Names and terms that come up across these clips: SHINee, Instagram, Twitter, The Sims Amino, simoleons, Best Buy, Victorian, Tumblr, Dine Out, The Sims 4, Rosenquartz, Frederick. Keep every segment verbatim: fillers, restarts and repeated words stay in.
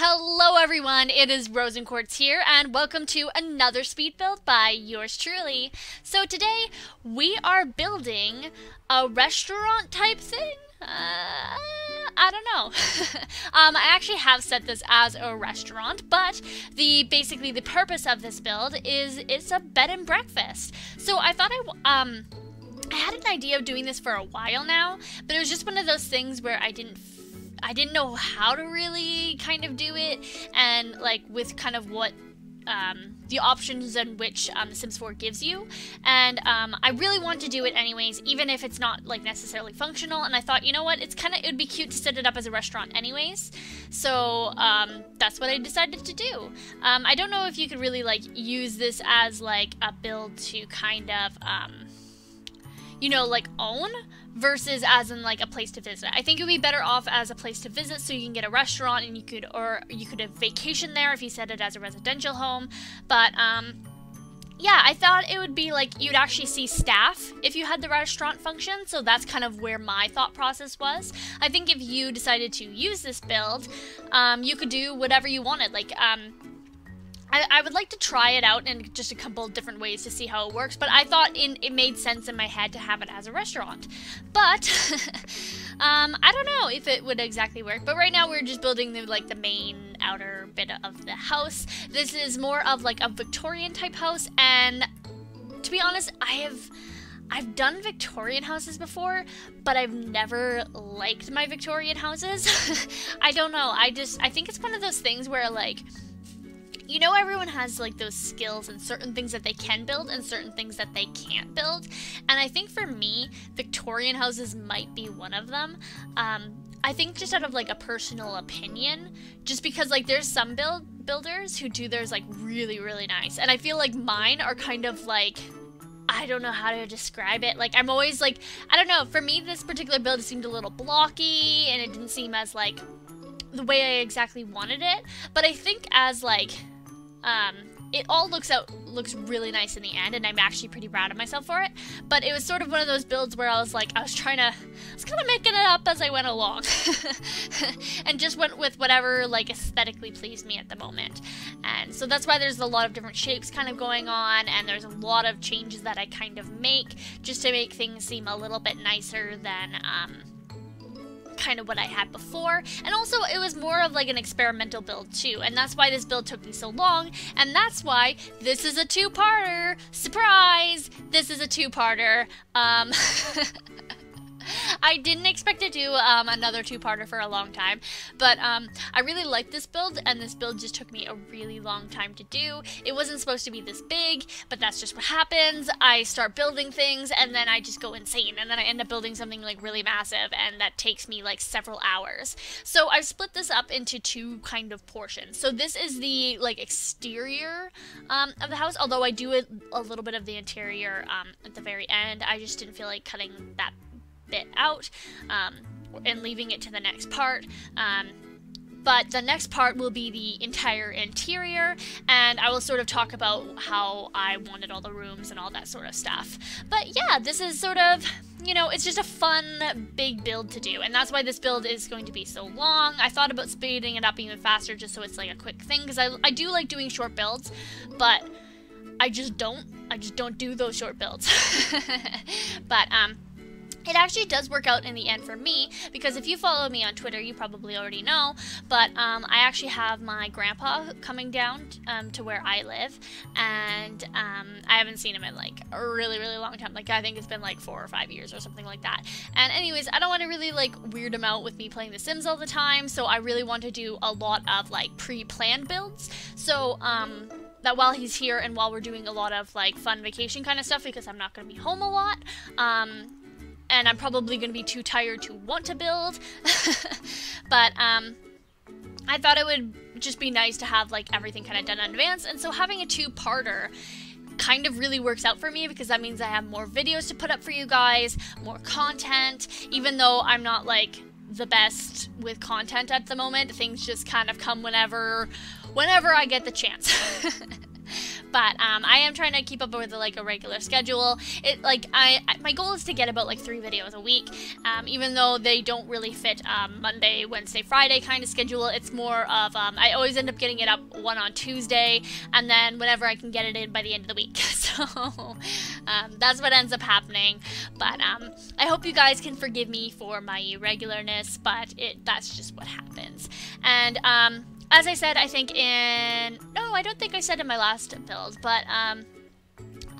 Hello everyone, it is Rosenquartz here and welcome to another speed build by yours truly. So today we are building a restaurant type thing? Uh, I don't know. um, I actually have set this as a restaurant, but the basically the purpose of this build is it's a bed and breakfast. So I thought I w um I had an idea of doing this for a while now, but it was just one of those things where I didn't I didn't know how to really kind of do it, and like with kind of what um, the options in which um, The Sims four gives you, and um, I really want to do it anyways, even if it's not like necessarily functional. And I thought, you know what, it's kind of it would be cute to set it up as a restaurant anyways, so um, that's what I decided to do. Um, I don't know if you could really like use this as like a build to kind of um, you know like own. Versus as in like a place to visit. I think it would be better off as a place to visit, so you can get a restaurant and you could, or you could have vacation there if you set it as a residential home. But um, yeah, I thought it would be like you'd actually see staff if you had the restaurant function. So that's kind of where my thought process was. I think if you decided to use this build, um, you could do whatever you wanted. Like um, I, I would like to try it out in just a couple of different ways to see how it works, but I thought in, it made sense in my head to have it as a restaurant. But um, I don't know if it would exactly work. But right now we're just building the, like the main outer bit of the house. This is more of like a Victorian type house, and to be honest, I have I've done Victorian houses before, but I've never liked my Victorian houses. I don't know. I just I think it's one of those things where like, you know, everyone has like those skills and certain things that they can build and certain things that they can't build. And I think for me, Victorian houses might be one of them. Um, I think just out of like a personal opinion, just because like there's some build builders who do theirs like really, really nice. And I feel like mine are kind of like, I don't know how to describe it. Like I'm always like, I don't know. For me, this particular build seemed a little blocky and it didn't seem as like the way I exactly wanted it. But I think as like, Um, it all looks out looks really nice in the end, and I'm actually pretty proud of myself for it. But it was sort of one of those builds where I was like, I was trying to, I was kind of making it up as I went along, and just went with whatever like aesthetically pleased me at the moment. And so that's why there's a lot of different shapes kind of going on, and there's a lot of changes that I kind of make just to make things seem a little bit nicer than um, kind of what I had before. And also it was more of like an experimental build too, and that's why this build took me so long, and that's why this is a two-parter. Surprise! This is a two-parter. Um, I didn't expect to do um, another two-parter for a long time, but um, I really liked this build, and this build just took me a really long time to do. It wasn't supposed to be this big, but that's just what happens. I start building things, and then I just go insane, and then I end up building something like really massive, and that takes me like several hours. So I've split this up into two kind of portions. So this is the like exterior um, of the house, although I do a, a little bit of the interior um, at the very end. I just didn't feel like cutting that bit out um, and leaving it to the next part. Um, but the next part will be the entire interior, and I will sort of talk about how I wanted all the rooms and all that sort of stuff. But yeah, this is sort of, you know, it's just a fun big build to do, and that's why this build is going to be so long. I thought about speeding it up even faster just so it's like a quick thing, because I, I do like doing short builds, but I just don't, I just don't do those short builds. But um, it actually does work out in the end for me, because if you follow me on Twitter, you probably already know, but um, I actually have my grandpa coming down um, to where I live, and um, I haven't seen him in like a really, really long time. Like I think it's been like four or five years or something like that. And anyways, I don't want to really like weird him out with me playing The Sims all the time, so I really want to do a lot of like pre-planned builds. So um, that while he's here and while we're doing a lot of like fun vacation kind of stuff, because I'm not going to be home a lot, um, and I'm probably going to be too tired to want to build. But um, I thought it would just be nice to have like everything kind of done in advance. And so having a two-parter kind of really works out for me, because that means I have more videos to put up for you guys, more content. Even though I'm not like the best with content at the moment, things just kind of come whenever, whenever I get the chance. but um, I am trying to keep up with like a regular schedule. It like I my goal is to get about like three videos a week, um, even though they don't really fit um, Monday, Wednesday, Friday kind of schedule. It's more of um, I always end up getting it up one on Tuesday, and then whenever I can get it in by the end of the week. So um, that's what ends up happening. But um, I hope you guys can forgive me for my irregularness, but it that's just what happens. And um, as I said, I think in no, I don't think I said in my last build, but um.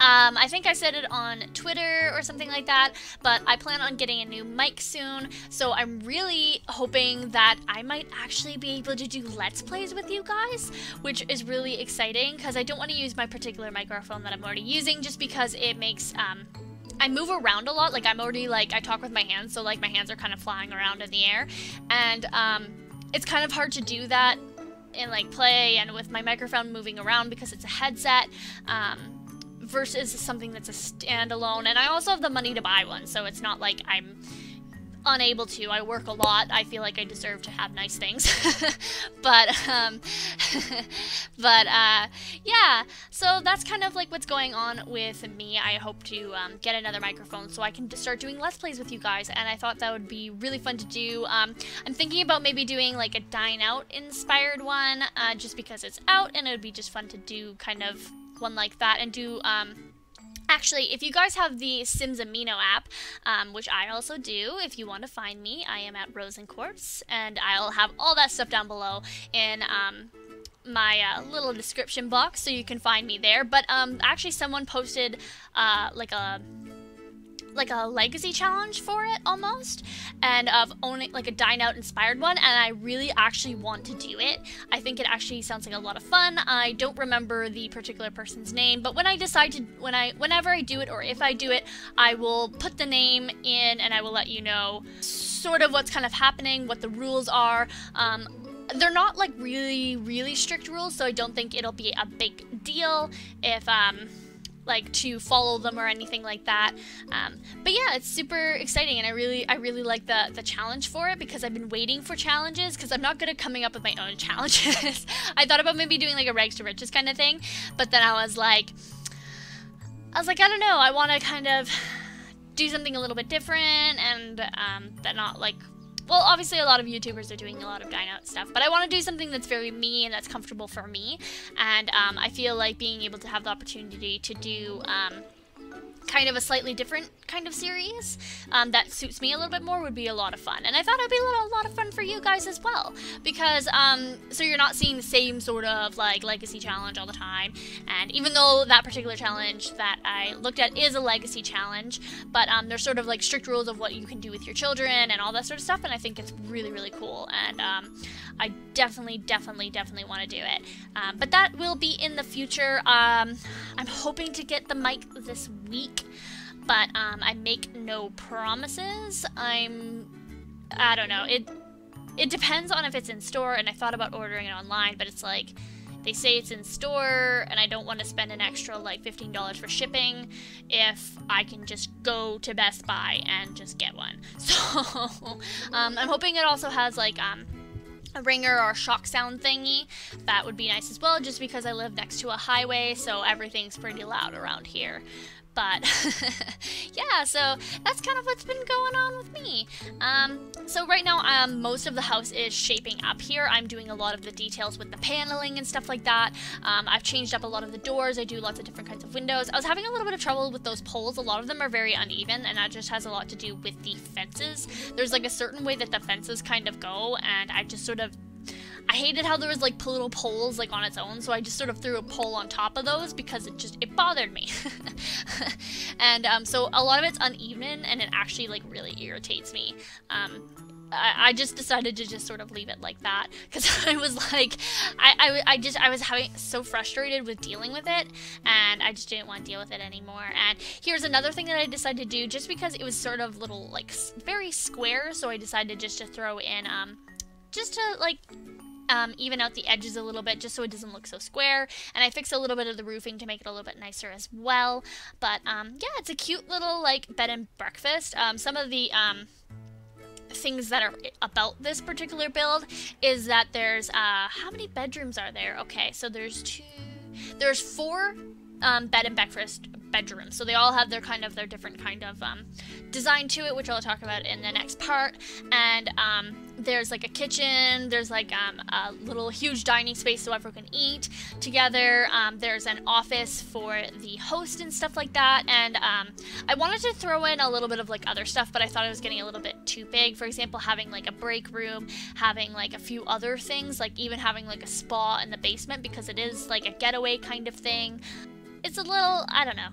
Um, I think I said it on Twitter or something like that, but I plan on getting a new mic soon, so I'm really hoping that I might actually be able to do Let's Plays with you guys, which is really exciting, because I don't want to use my particular microphone that I'm already using, just because it makes, um, I move around a lot, like I'm already, like, I talk with my hands, so, like, my hands are kind of flying around in the air, and, um, it's kind of hard to do that in, like, play and with my microphone moving around because it's a headset, um, versus something that's a standalone, and I also have the money to buy one, so it's not like I'm unable to. I work a lot. I feel like I deserve to have nice things, but um, but uh, yeah. So that's kind of like what's going on with me. I hope to um, get another microphone so I can start doing Let's Plays with you guys, and I thought that would be really fun to do. Um, I'm thinking about maybe doing like a Dine Out inspired one, uh, just because it's out, and it would be just fun to do kind of one like that, and do um actually, if you guys have the Sims Amino app, um, which I also do, if you want to find me, I am at Rosenquartz, and I'll have all that stuff down below in um my uh, little description box, so you can find me there. But um actually someone posted uh like a like a legacy challenge for it almost, and of only like a Dine Out inspired one, and I really actually want to do it. I think it actually sounds like a lot of fun. I don't remember the particular person's name, but when I decide to when I whenever I do it, or if I do it, I will put the name in and I will let you know sort of what's kind of happening, what the rules are. Um, they're not like really really strict rules, so I don't think it'll be a big deal if um like to follow them or anything like that, um, but yeah, it's super exciting, and I really I really like the the challenge for it, because I've been waiting for challenges, because I'm not good at coming up with my own challenges. I thought about maybe doing like a rags to riches kind of thing, but then I was like I was like I don't know, I want to kind of do something a little bit different, and um, that not like well, obviously a lot of YouTubers are doing a lot of Dine Out stuff, but I want to do something that's very me and that's comfortable for me. And um, I feel like being able to have the opportunity to do um, kind of a slightly different kind of series um, that suits me a little bit more would be a lot of fun. And I thought it would be a, little, a lot of fun for you guys as well, because um, so you're not seeing the same sort of like legacy challenge all the time. And even though that particular challenge that I looked at is a legacy challenge, but um, there's sort of like strict rules of what you can do with your children and all that sort of stuff, and I think it's really really cool, and um, I definitely definitely definitely want to do it, um, but that will be in the future. um, I'm hoping to get the mic this week, but um, I make no promises. I'm, I don't know, it it depends on if it's in store, and I thought about ordering it online, but it's like, they say it's in store, and I don't want to spend an extra like fifteen dollars for shipping if I can just go to Best Buy and just get one. So um, I'm hoping it also has like um, a ringer or a shock sound thingy. That would be nice as well, just because I live next to a highway, so everything's pretty loud around here. But yeah, so that's kind of what's been going on with me. Um, so right now, um, most of the house is shaping up here. I'm doing a lot of the details with the paneling and stuff like that. Um, I've changed up a lot of the doors. I do lots of different kinds of windows. I was having a little bit of trouble with those poles. A lot of them are very uneven, and that just has a lot to do with the fences. There's like a certain way that the fences kind of go, and I just sort of I hated how there was like little poles like on its own, so I just sort of threw a pole on top of those because it just it bothered me. And um, so a lot of it's uneven, and it actually like really irritates me. Um, I, I just decided to just sort of leave it like that, because I was like, I, I, I just I was having so frustrated with dealing with it, and I just didn't want to deal with it anymore. And here's another thing that I decided to do, just because it was sort of little like very square, so I decided just to throw in um, just to like. Um, even out the edges a little bit, just so it doesn't look so square, and I fixed a little bit of the roofing to make it a little bit nicer as well. But um, yeah, it's a cute little like bed and breakfast. Um, some of the um, things that are about this particular build is that there's uh, how many bedrooms are there? Okay, so there's two There's four um, bed and breakfast bedrooms, so they all have their kind of their different kind of um, design to it, which I'll talk about in the next part. And um, there's like a kitchen, there's like um, a little huge dining space so everyone can eat together. Um, there's an office for the host and stuff like that. And um, I wanted to throw in a little bit of like other stuff, but I thought it was getting a little bit too big. For example, having like a break room, having like a few other things, like even having like a spa in the basement, because it is like a getaway kind of thing. It's a little, I don't know.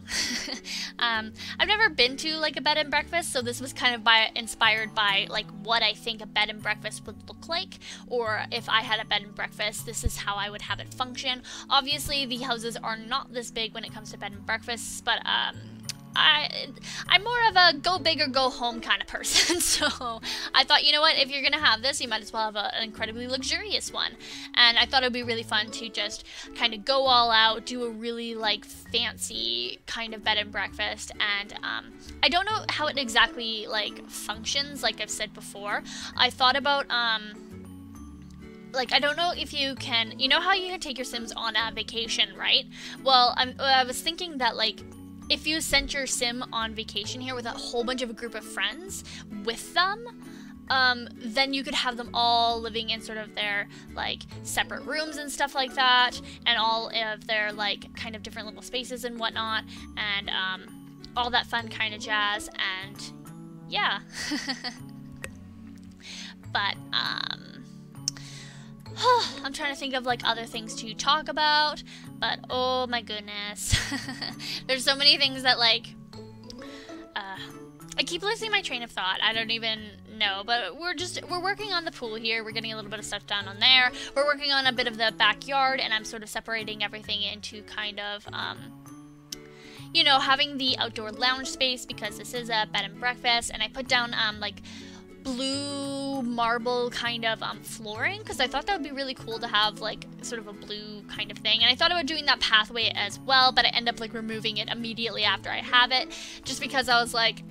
um, I've never been to like a bed and breakfast, so this was kind of by, inspired by like what I think a bed and breakfast would look like, or if I had a bed and breakfast, this is how I would have it function. Obviously, the houses are not this big when it comes to bed and breakfasts, but um, I, I'm more of a go big or go home kind of person, so I thought, you know what, if you're gonna have this, you might as well have a, an incredibly luxurious one. And I thought it would be really fun to just kind of go all out, do a really like fancy kind of bed and breakfast. And um, I don't know how it exactly like functions, like I've said before. I thought about um, like, I don't know if you can, you know how you can take your Sims on a vacation, right? Well, I'm, I was thinking that like, if you sent your sim on vacation here with a whole bunch of a group of friends with them, um, then you could have them all living in sort of their like separate rooms and stuff like that, and all of their like kind of different little spaces and whatnot, and um, all that fun kind of jazz. And yeah. But um I'm trying to think of like other things to talk about, but oh my goodness. There's so many things that like uh, I keep losing my train of thought. I don't even know, but we're just we're working on the pool here. We're getting a little bit of stuff done on there. We're working on a bit of the backyard, and I'm sort of separating everything into kind of um you know, having the outdoor lounge space, because this is a bed and breakfast. And I put down um like blue marble kind of um, flooring, because I thought that would be really cool to have like sort of a blue kind of thing. And I thought about doing that pathway as well, but I end up like removing it immediately after I have it, just because I was like,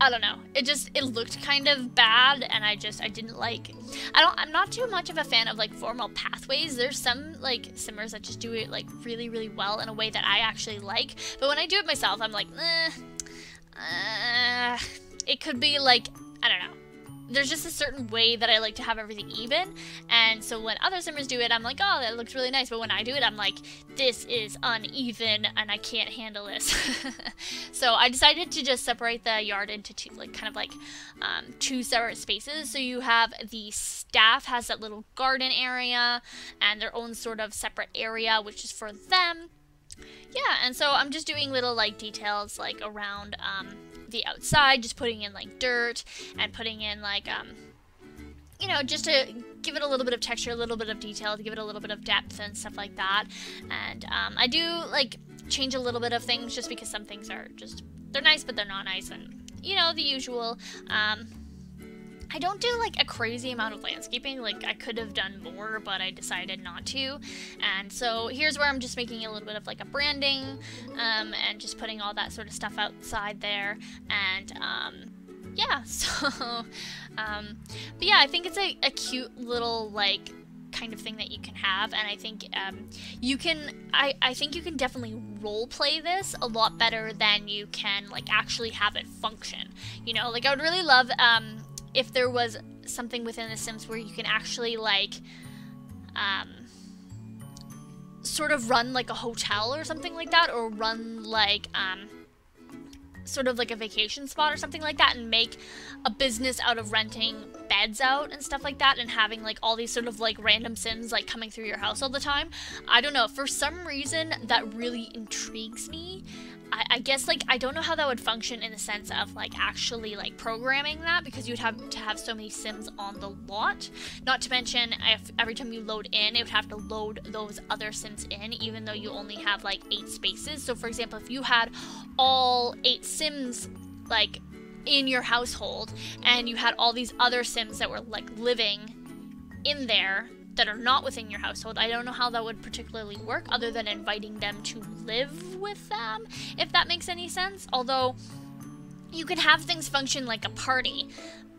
I don't know, it just it looked kind of bad, and I just I didn't like I don't I'm not too much of a fan of like formal pathways. There's some like simmers that just do it like really really well in a way that I actually like, but when I do it myself, I'm like, eh, uh, it could be like, I don't know. There's just a certain way that I like to have everything even. And so when other simmers do it, I'm like, oh, that looks really nice. But when I do it, I'm like, this is uneven and I can't handle this. So I decided to just separate the yard into two, like kind of like um, two separate spaces. So you have the staff has that little garden area and their own sort of separate area, which is for them. Yeah, and so I'm just doing little like details like around um, the outside, just putting in like dirt and putting in like um, you know, just to give it a little bit of texture, a little bit of detail, to give it a little bit of depth and stuff like that. And um, I do like change a little bit of things, just because some things are just they're nice but they're not nice, and you know the usual. Um, I don't do like a crazy amount of landscaping. Like I could have done more, but I decided not to. And so here's where I'm just making a little bit of like a branding um, and just putting all that sort of stuff outside there. And um, yeah, so, um, but yeah, I think it's a, a cute little like kind of thing that you can have. And I think um, you can, I, I think you can definitely role play this a lot better than you can like actually have it function. You know, like I would really love, um, if there was something within The Sims where you can actually like um, sort of run like a hotel or something like that, or run like um, sort of like a vacation spot or something like that, and make a business out of renting beds out and stuff like that, and having like all these sort of like random Sims like coming through your house all the time. I don't know, for some reason that really intrigues me. I, I guess like I don't know how that would function in the sense of like actually like programming that, because you'd have to have so many Sims on the lot, not to mention if every time you load in it would have to load those other Sims in, even though you only have like eight spaces. So for example, if you had all eight Sims like in your household, and you had all these other Sims that were like living in there that are not within your household, I don't know how that would particularly work, other than inviting them to live with them, if that makes any sense. Although you could have things function like a party,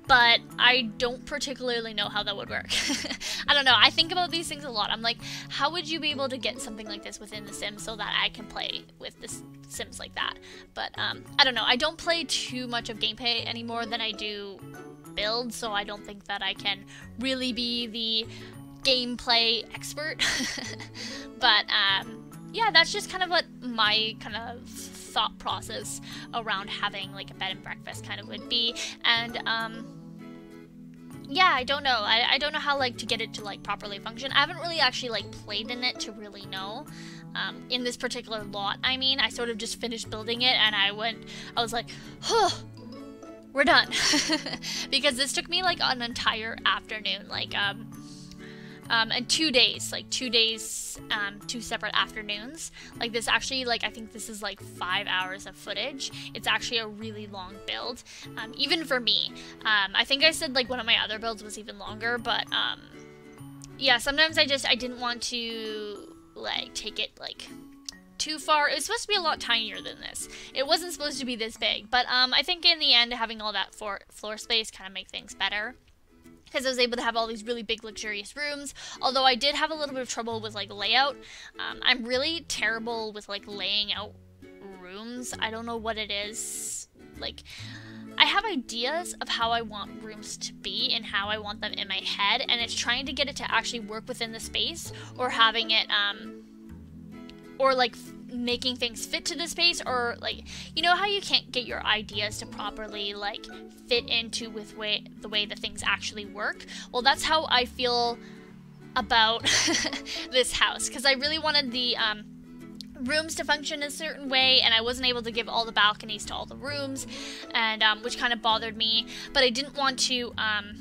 but I don't particularly know how that would work. I don't know. I think about these things a lot. I'm like, how would you be able to get something like this within The Sims so that I can play with The Sims like that? But um, I don't know. I don't play too much of gameplay anymore than I do build, so I don't think that I can really be the gameplay expert. But um, yeah, that's just kind of what my kind of thought process around having like a bed and breakfast kind of would be. And um, yeah, I don't know. I, I don't know how like to get it to like properly function. I haven't really actually like played in it to really know. Um, in this particular lot, I mean, I sort of just finished building it and I went, I was like, huh, we're done. Because this took me like an entire afternoon, like um, Um, and two days, like two days, um, two separate afternoons. Like this actually, like I think this is like five hours of footage. It's actually a really long build, um, even for me. Um, I think I said like one of my other builds was even longer, but um, yeah, sometimes I just, I didn't want to like take it like too far. It was supposed to be a lot tinier than this. It wasn't supposed to be this big, but um, I think in the end, having all that floor, floor space kind of make things better. Because I was able to have all these really big luxurious rooms, although I did have a little bit of trouble with like layout. Um, I'm really terrible with like laying out rooms. I don't know what it is. Like, I have ideas of how I want rooms to be and how I want them in my head, and it's trying to get it to actually work within the space, or having it, um, or like making things fit to the space, or like, you know how you can't get your ideas to properly like fit into with way the way the things actually work? Well, that's how I feel about this house, because I really wanted the um rooms to function in a certain way, and I wasn't able to give all the balconies to all the rooms, and um which kind of bothered me. But I didn't want to um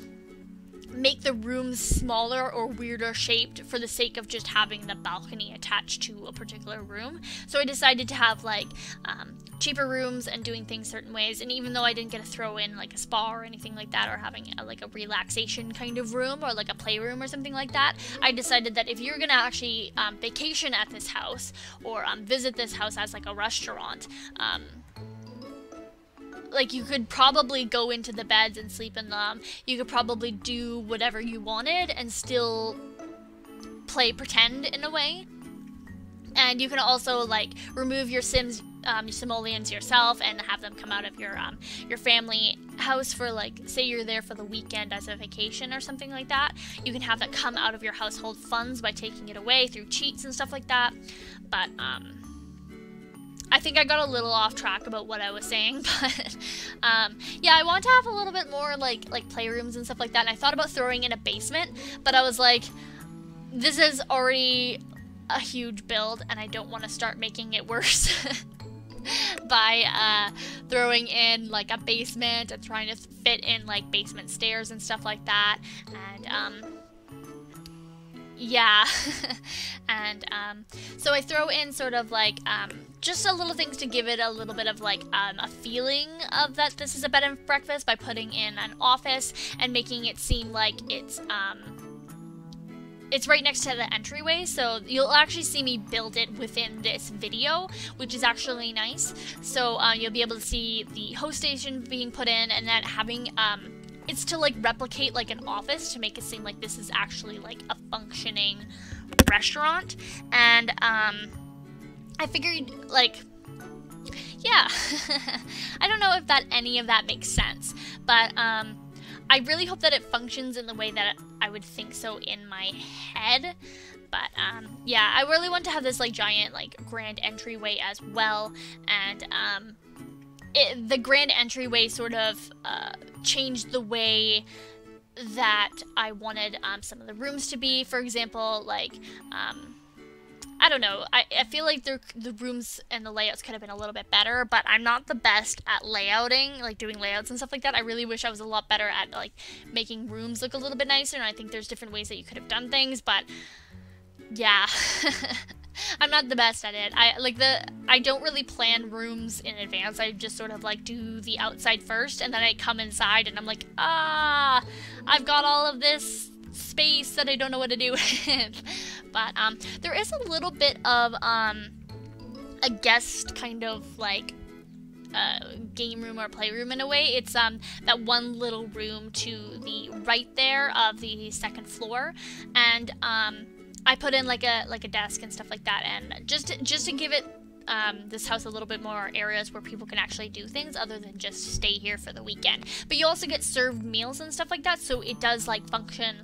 make the rooms smaller or weirder shaped for the sake of just having the balcony attached to a particular room. So I decided to have like um, cheaper rooms and doing things certain ways. And even though I didn't get to throw in like a spa or anything like that, or having a, like a relaxation kind of room, or like a playroom or something like that, I decided that if you're gonna actually um, vacation at this house, or um, visit this house as like a restaurant, um, like you could probably go into the beds and sleep in them. You could probably do whatever you wanted and still play pretend in a way. And you can also like remove your Sims, um, your simoleons yourself, and have them come out of your um, your family house for like, say you're there for the weekend as a vacation or something like that. You can have that come out of your household funds by taking it away through cheats and stuff like that. But um, I think I got a little off track about what I was saying, but um, yeah, I want to have a little bit more like like playrooms and stuff like that. And I thought about throwing in a basement, but I was like, this is already a huge build, and I don't want to start making it worse by uh, throwing in like a basement and trying to fit in like basement stairs and stuff like that. And um, yeah, and um, so I throw in sort of like um, just a little things to give it a little bit of like um, a feeling of that this is a bed and breakfast, by putting in an office and making it seem like it's um, it's right next to the entryway. So you'll actually see me build it within this video, which is actually nice. So uh, you'll be able to see the host station being put in, and then having um, it's to like replicate like an office to make it seem like this is actually like a functioning restaurant. And um, I figured like, yeah, I don't know if that any of that makes sense, but um, I really hope that it functions in the way that I would think so in my head. But um, yeah, I really want to have this like giant like grand entryway as well. And um, It, the grand entryway sort of uh, changed the way that I wanted um, some of the rooms to be. For example, like, um, I don't know, I, I feel like the, the rooms and the layouts could have been a little bit better, but I'm not the best at layouting, like doing layouts and stuff like that. I really wish I was a lot better at like making rooms look a little bit nicer, and I think there's different ways that you could have done things, but yeah. I'm not the best at it. I like the I don't really plan rooms in advance. I just sort of like do the outside first, and then I come inside and I'm like, ah, I've got all of this space that I don't know what to do with. But um there is a little bit of um a guest kind of like uh, game room or playroom in a way. It's um that one little room to the right there of the second floor, and um I put in like a like a desk and stuff like that, and just to, just to give it Um, this house a little bit more areas where people can actually do things other than just stay here for the weekend. But you also get served meals and stuff like that, so it does like function.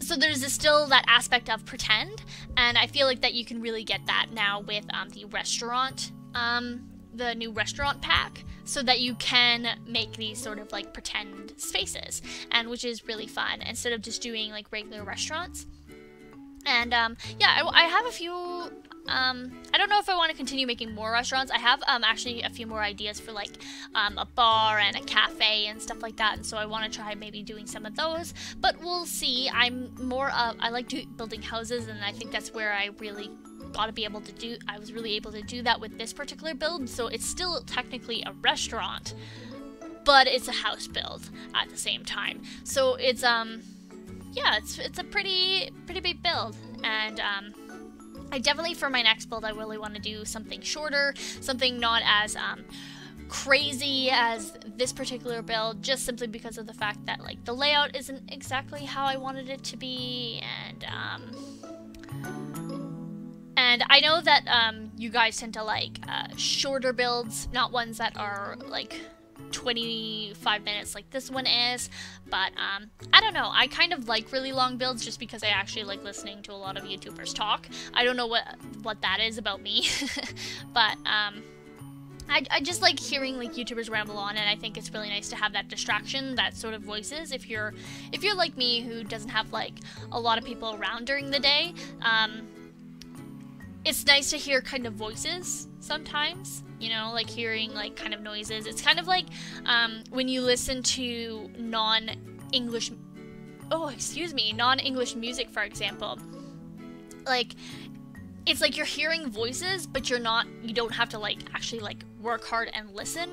So there's a, still that aspect of pretend, and I feel like that you can really get that now with um, the restaurant, um, the new restaurant pack, so that you can make these sort of like pretend spaces, and which is really fun instead of just doing like regular restaurants. And um, yeah, I, I have a few. Um, I don't know if I want to continue making more restaurants. I have um, actually a few more ideas for like um, a bar and a cafe and stuff like that, and so I want to try maybe doing some of those, but we'll see. I'm more of, I like do, building houses, and I think that's where I really got to be able to do, I was really able to do that with this particular build, so it's still technically a restaurant, but it's a house build at the same time. So it's, um, yeah, it's, it's a pretty, pretty big build, and um, I definitely, for my next build, I really want to do something shorter, something not as um, crazy as this particular build, just simply because of the fact that like the layout isn't exactly how I wanted it to be, and um, and I know that um, you guys tend to like uh, shorter builds, not ones that are like twenty-five minutes like this one is, but um I don't know, I kind of like really long builds just because I actually like listening to a lot of YouTubers talk. I don't know what what that is about me, but um I, I just like hearing like YouTubers ramble on, and I think it's really nice to have that distraction, that sort of voices, if you're if you're like me who doesn't have like a lot of people around during the day. Um it's nice to hear kind of voices sometimes, you know, like hearing like kind of noises. It's kind of like um, when you listen to non-English, oh, excuse me, non-English music, for example. Like, it's like you're hearing voices, but you're not, you don't have to like actually like work hard and listen,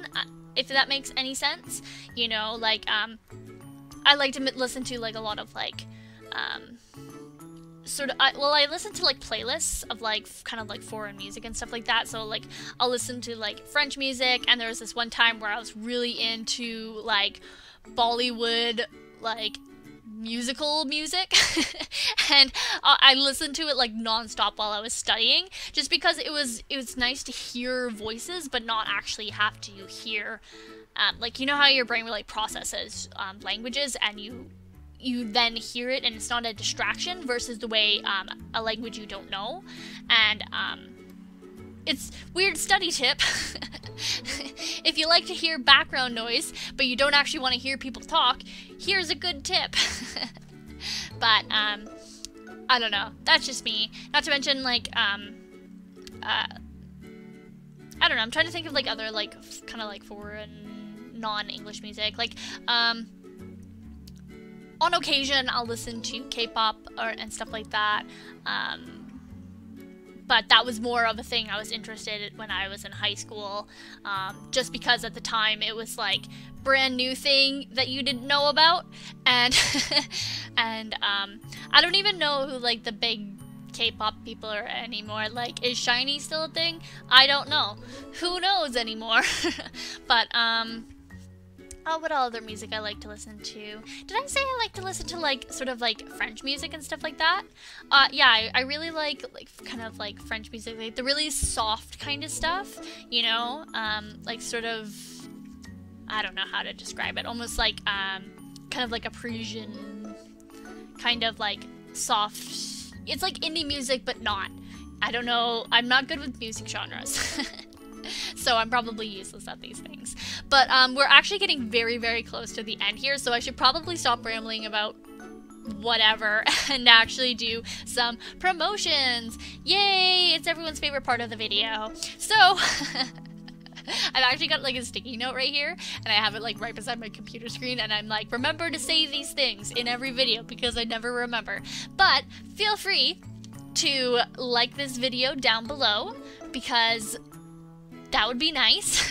if that makes any sense. You know, like um, I like to listen to like a lot of like, um, sort of, I, well, I listen to like playlists of like kind of like foreign music and stuff like that. So like I'll listen to like French music, and there was this one time where I was really into like Bollywood like musical music, and uh, I listened to it like non-stop while I was studying, just because it was it was nice to hear voices but not actually have to hear um, like, you know how your brain really processes um, languages, and you you then hear it, and it's not a distraction versus the way um, a language you don't know. And um, it's weird study tip. If you like to hear background noise, but you don't actually want to hear people talk, here's a good tip. But um, I don't know. That's just me. Not to mention like, um, uh, I don't know. I'm trying to think of like other like kind of like foreign non-English music. Like, um, on occasion, I'll listen to K-pop or and stuff like that, um, but that was more of a thing I was interested in when I was in high school, um, just because at the time it was like brand new thing that you didn't know about, and and um, I don't even know who like the big K-pop people are anymore. Like, is SHINee still a thing? I don't know. Who knows anymore? But um. Oh, what other music I like to listen to? Did I say I like to listen to like sort of like French music and stuff like that? Uh, yeah, I, I really like like kind of like French music, like the really soft kind of stuff, you know, um, like sort of, I don't know how to describe it, almost like um, kind of like a Parisian kind of like soft. It's like indie music, but not. I don't know. I'm not good with music genres. So I'm probably useless at these things. But um, we're actually getting very, very close to the end here, so I should probably stop rambling about whatever and actually do some promotions. Yay! It's everyone's favorite part of the video. So, I've actually got like a sticky note right here, and I have it like right beside my computer screen, and I'm like, remember to say these things in every video because I never remember. But feel free to like this video down below because that would be nice.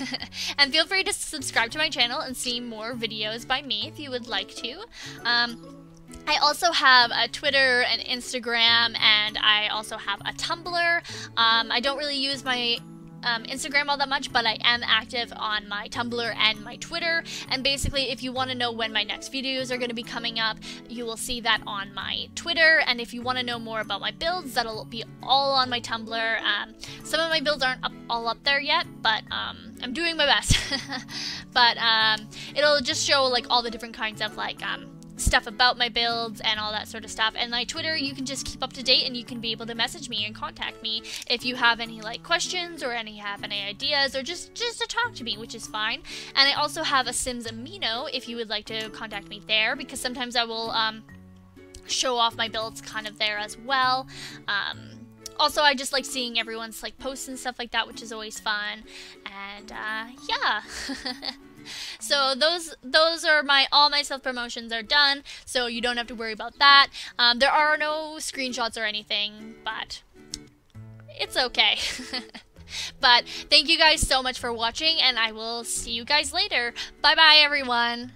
And feel free to subscribe to my channel and see more videos by me if you would like to. Um, I also have a Twitter and Instagram, and I also have a Tumblr. Um, I don't really use my um, Instagram all that much, but I am active on my Tumblr and my Twitter. And basically, if you want to know when my next videos are going to be coming up, you will see that on my Twitter. And if you want to know more about my builds, that'll be all on my Tumblr. Um, some of my builds aren't up, all up there yet, but um, I'm doing my best. But um, it'll just show like all the different kinds of like um, stuff about my builds and all that sort of stuff. And my Twitter, you can just keep up to date, and you can be able to message me and contact me if you have any like questions or any have any ideas, or just just to talk to me, which is fine. And I also have a Sims Amino if you would like to contact me there, because sometimes I will um, show off my builds kind of there as well. Um, also, I just like seeing everyone's like posts and stuff like that, which is always fun. And uh, yeah. So those those are my all my self promotions are done, so you don't have to worry about that. Um, there are no screenshots or anything, but it's okay. But thank you guys so much for watching, and I will see you guys later. Bye bye, everyone.